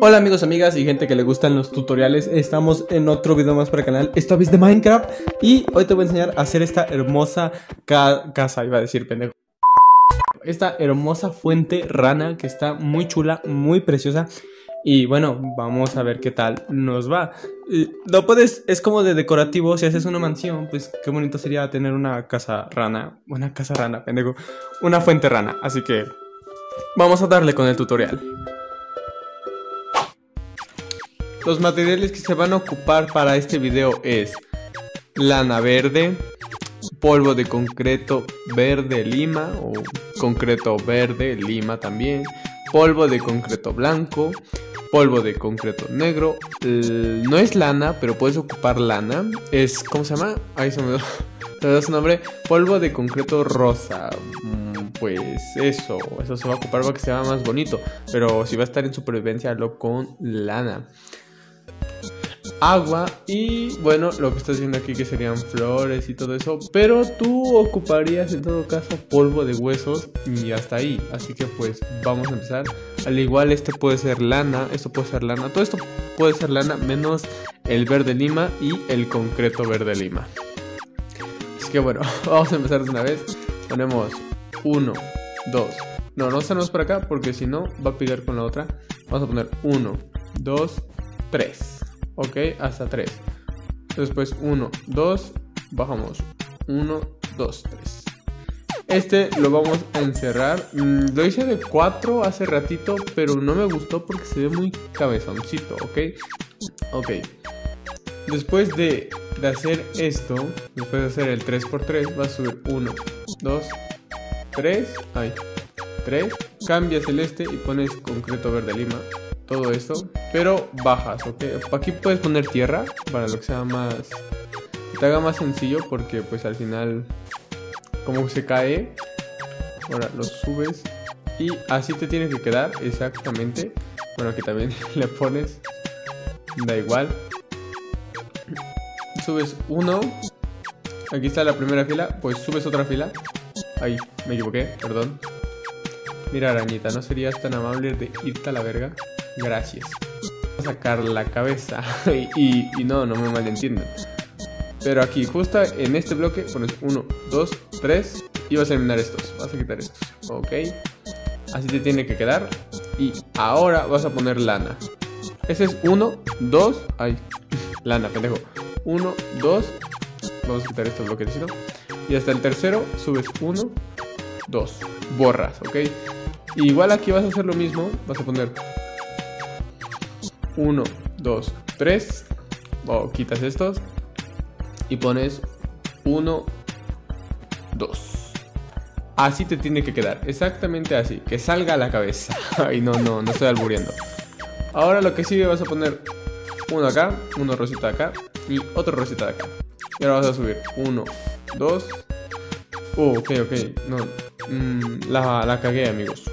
Hola amigos, amigas y gente que le gustan los tutoriales. Estamos en otro video más para el canal, esta vez de Minecraft. Y hoy te voy a enseñar a hacer esta hermosa casa, iba a decir pendejo. Esta hermosa fuente rana que está muy chula, muy preciosa. Y bueno, vamos a ver qué tal nos va. No puedes, es como de decorativo. Si haces una mansión, pues qué bonito sería tener una casa rana. Una casa rana, pendejo. Una fuente rana, así que vamos a darle con el tutorial. Los materiales que se van a ocupar para este video es lana verde, polvo de concreto verde lima o concreto verde lima también, polvo de concreto blanco, polvo de concreto negro, no es lana, pero puedes ocupar lana, es, ¿cómo se llama? Ahí se me da su nombre, polvo de concreto rosa. Pues eso se va a ocupar para que sea más bonito, pero si va a estar en supervivencia, hazlo con lana. Agua y bueno, lo que estás viendo aquí que serían flores y todo eso, pero tú ocuparías en todo caso polvo de huesos y hasta ahí, así que pues vamos a empezar. Al igual este puede ser lana, esto puede ser lana, todo esto puede ser lana menos el verde lima y el concreto verde lima. Así que bueno, vamos a empezar de una vez. Ponemos 1, 2, no salgamos para acá porque si no va a pegar con la otra. Vamos a poner 1, 2, 3. Ok, hasta 3. Después 1, 2, bajamos 1, 2, 3. Este lo vamos a encerrar. Lo hice de 4 hace ratito, pero no me gustó porque se ve muy cabezoncito, ok. Después de hacer esto, después de hacer el 3x3, vas a subir 1, 2, 3. Ahí 3, cambias el este y pones concreto verde lima. Todo esto, pero bajas, ok. Aquí puedes poner tierra para lo que sea más, te haga más sencillo, porque pues al final como se cae. Ahora lo subes y así te tiene que quedar exactamente. Bueno, aquí también le pones, da igual. Subes uno, aquí está la primera fila, pues subes otra fila. Ahí, me equivoqué, perdón. Mira arañita, ¿no serías tan amable de irte a la verga? Gracias. Voy a sacar la cabeza y no me malentiendan. Pero aquí, justo en este bloque, pones 1, 2, 3 y vas a eliminar estos. Vas a quitar estos, ok. Así te tiene que quedar. Y ahora vas a poner lana. Ese es 1, 2, ay, lana, pendejo. 1, 2, vamos a quitar estos bloquecitos. Y hasta el tercero subes 1, 2, borras, ok. Igual aquí vas a hacer lo mismo, vas a poner 1, 2, 3, quitas estos y pones 1, 2. Así te tiene que quedar, exactamente así, que salga a la cabeza. Ay, no estoy albureando. Ahora lo que sigue, vas a poner uno acá, uno rosita acá y otro rosita de acá. Y ahora vas a subir 1, 2. Ok, no, la cagué, amigos.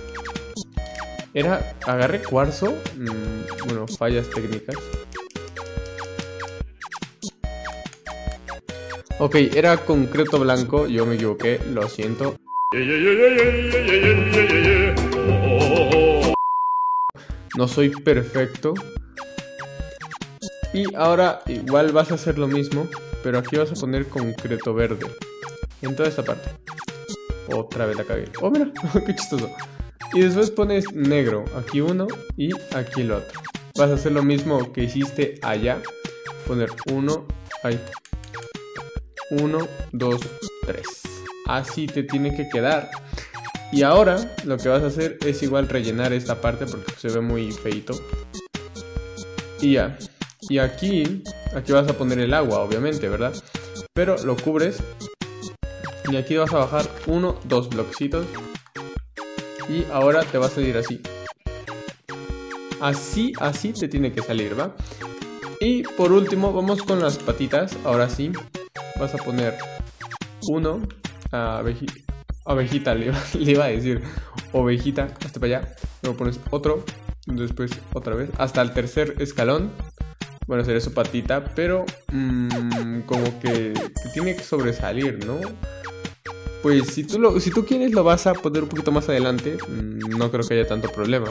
Era, agarré cuarzo. Bueno, fallas técnicas. Ok, era concreto blanco, yo me equivoqué, lo siento. No soy perfecto. Y ahora igual vas a hacer lo mismo, pero aquí vas a poner concreto verde. En toda esta parte. Otra vez la cagué. Oh, mira, qué chistoso. Y después pones negro, aquí uno y aquí el otro. Vas a hacer lo mismo que hiciste allá. Poner 1, ahí. 1, 2, 3. Así te tiene que quedar. Y ahora lo que vas a hacer es igual rellenar esta parte porque se ve muy feito. Y ya. Y aquí vas a poner el agua, obviamente, ¿verdad? Pero lo cubres. Y aquí vas a bajar 1, 2 bloquecitos. Y ahora te va a salir así. Así te tiene que salir, ¿va? Y por último, vamos con las patitas. Ahora sí, vas a poner uno. Abejita, le iba a decir. Ovejita, hasta para allá. Luego pones otro. Después otra vez. Hasta el tercer escalón. Bueno, sería su patita, pero como que tiene que sobresalir, ¿no? Pues si tú quieres lo vas a poner un poquito más adelante, no creo que haya tanto problema.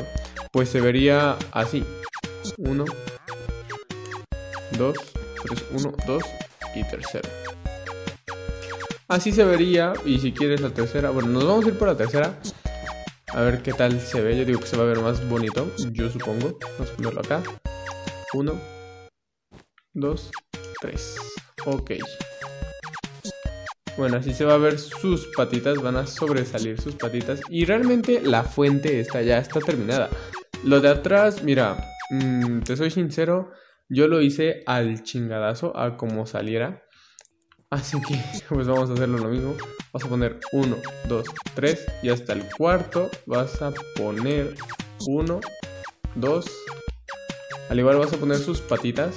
Pues se vería así. 1, 2, 3, 1, 2 y tercero. Así se vería, y si quieres la tercera, bueno, nos vamos a ir por la tercera. A ver qué tal se ve, yo digo que se va a ver más bonito, yo supongo. Vamos a ponerlo acá. 1, 2, 3. Ok. Bueno, así se va a ver sus patitas, van a sobresalir sus patitas. Y realmente la fuente esta ya está terminada. Lo de atrás, mira, te soy sincero, yo lo hice al chingadazo, a como saliera. Así que pues vamos a hacerlo lo mismo. Vas a poner 1, 2, 3 y hasta el cuarto vas a poner 1, 2. Al igual vas a poner sus patitas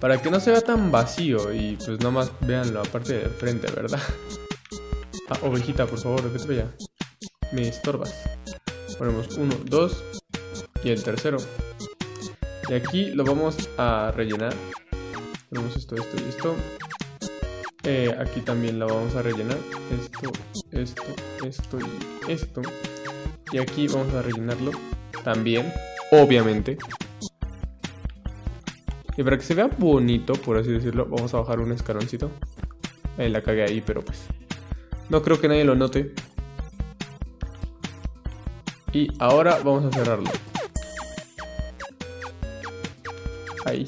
para que no se vea tan vacío y pues nada más vean la parte de frente, ¿verdad? Ah, ovejita, por favor, vete para allá. Me estorbas. Ponemos 1, 2 y el tercero. Y aquí lo vamos a rellenar. Tenemos esto, esto y esto. Aquí también la vamos a rellenar. Esto, esto, esto y esto. Y aquí vamos a rellenarlo también, obviamente. Y para que se vea bonito, por así decirlo, vamos a bajar un escaloncito. La cagué ahí, pero pues no creo que nadie lo note. Y ahora vamos a cerrarlo. Ahí.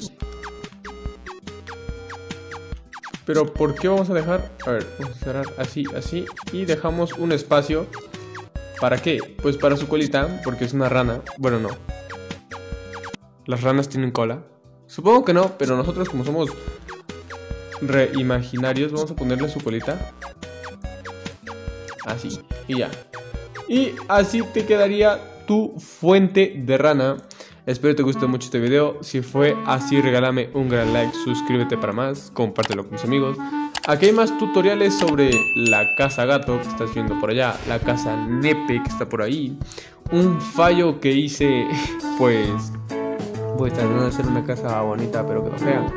Pero ¿por qué vamos a dejar? A ver, vamos a cerrar así, así. Y dejamos un espacio. ¿Para qué? Pues para su colita, porque es una rana. Bueno, no. ¿Las ranas tienen cola? Supongo que no, pero nosotros como somos reimaginarios, vamos a ponerle su colita. Así, y ya. Y así te quedaría tu fuente de rana. Espero te guste mucho este video. Si fue así, regálame un gran like, suscríbete para más, compártelo con tus amigos. Aquí hay más tutoriales sobre la casa gato que estás viendo por allá, la casa nepe que está por ahí, un fallo que hice, pues tratando de hacer una casa bonita pero que no fea.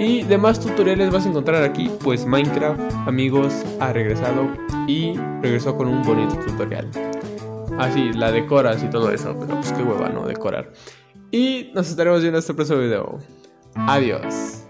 Y demás tutoriales vas a encontrar aquí, pues Minecraft, amigos, ha regresado y regresó con un bonito tutorial. Así, la decoras y todo eso, pero pues qué hueva, ¿no? Decorar. Y nos estaremos viendo en este próximo video. Adiós.